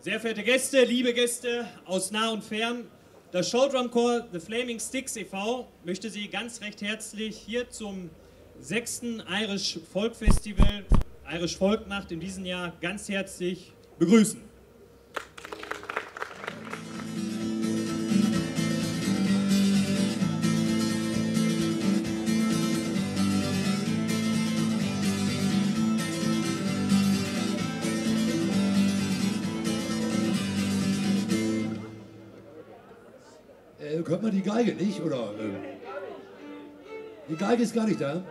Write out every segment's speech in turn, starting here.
Sehr verehrte Gäste, liebe Gäste aus nah und fern, das Showdrumchor The Flaming Stix e.V. möchte Sie ganz recht herzlich hier zum 6. Irish Folk Festival, Irish Folk Nacht in diesem Jahr ganz herzlich begrüßen. Hört man die Geige nicht, oder? Die Geige ist gar nicht da.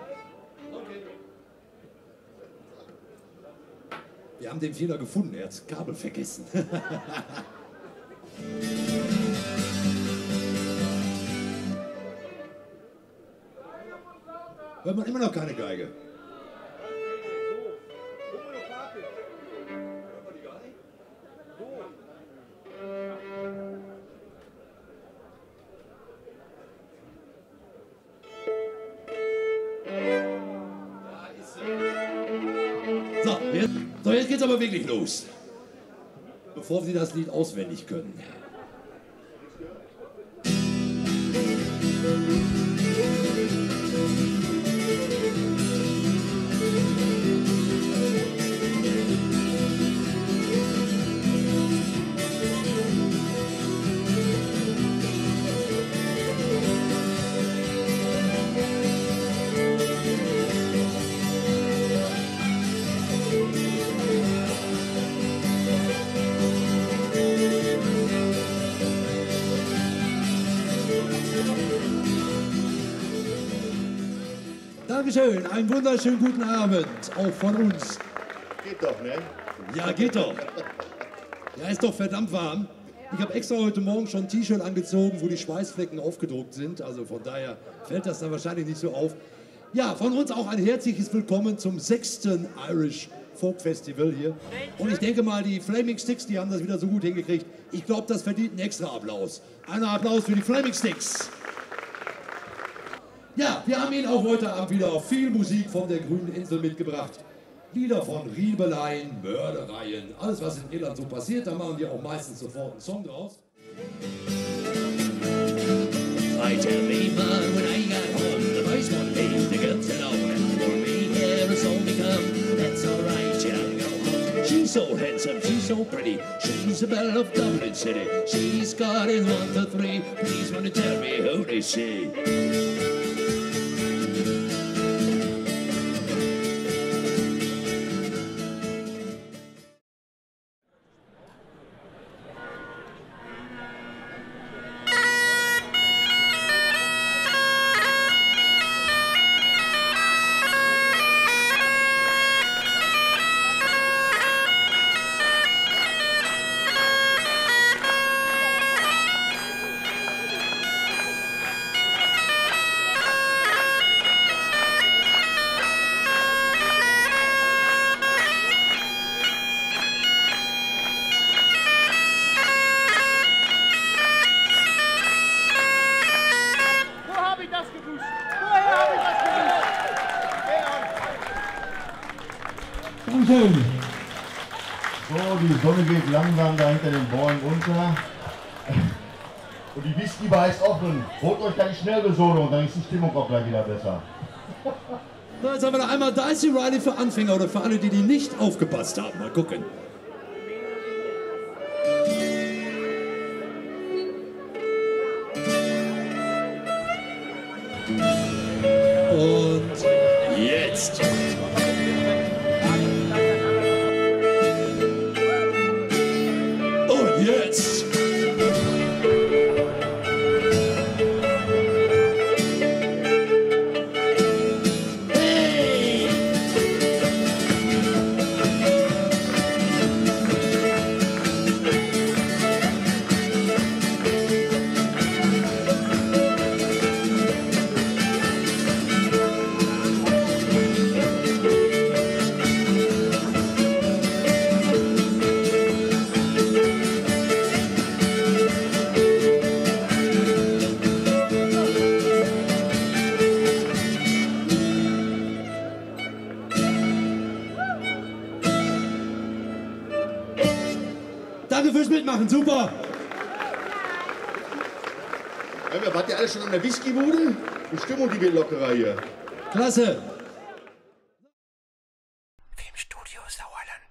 Wir haben den Fehler gefunden, er hat das Kabel vergessen. Hört man immer noch keine Geige? So, jetzt geht's aber wirklich los, bevor Sie das Lied auswendig können. Dankeschön, einen wunderschönen guten Abend, auch von uns. Geht doch, ne? Ja, geht doch. Ja, ist doch verdammt warm. Ich habe extra heute Morgen schon ein T-Shirt angezogen, wo die Schweißflecken aufgedruckt sind. Also von daher fällt das dann wahrscheinlich nicht so auf. Ja, von uns auch ein herzliches Willkommen zum 6. Irish Folk Festival hier. Und ich denke mal, die Flaming Stix, die haben das wieder so gut hingekriegt. Ich glaube, das verdient einen extra Applaus. Einen Applaus für die Flaming Stix. Ja, wir haben Ihnen auch heute Abend wieder viel Musik von der grünen Insel mitgebracht. Lieder von Riebeleien, Mördereien, alles was in Irland so passiert, da machen wir auch meistens sofort einen Song draus. I tell me man, when I got home, the boys won't leave, the girls alone. For me there is only come, that's alright, she don't go home. She's so handsome, she's so pretty, she's the belle of Dublin City. She's got it 1, 2, 3, please wanna tell me who is she? So, die Sonne geht langsam da hinter den Bäumen unter. Und die Whiskybar ist offen. Holt euch gleich schnell die Solo, dann ist die Stimmung auch gleich wieder besser. So, jetzt haben wir noch einmal Dicey Riley für Anfänger oder für alle, die nicht aufgepasst haben. Mal gucken. jetzt. Und jetzt. Danke fürs Mitmachen, super! Wart ihr alle schon an der Whiskybude? Die Stimmung, die wird lockerer hier. Klasse! Filmstudio Sauerland.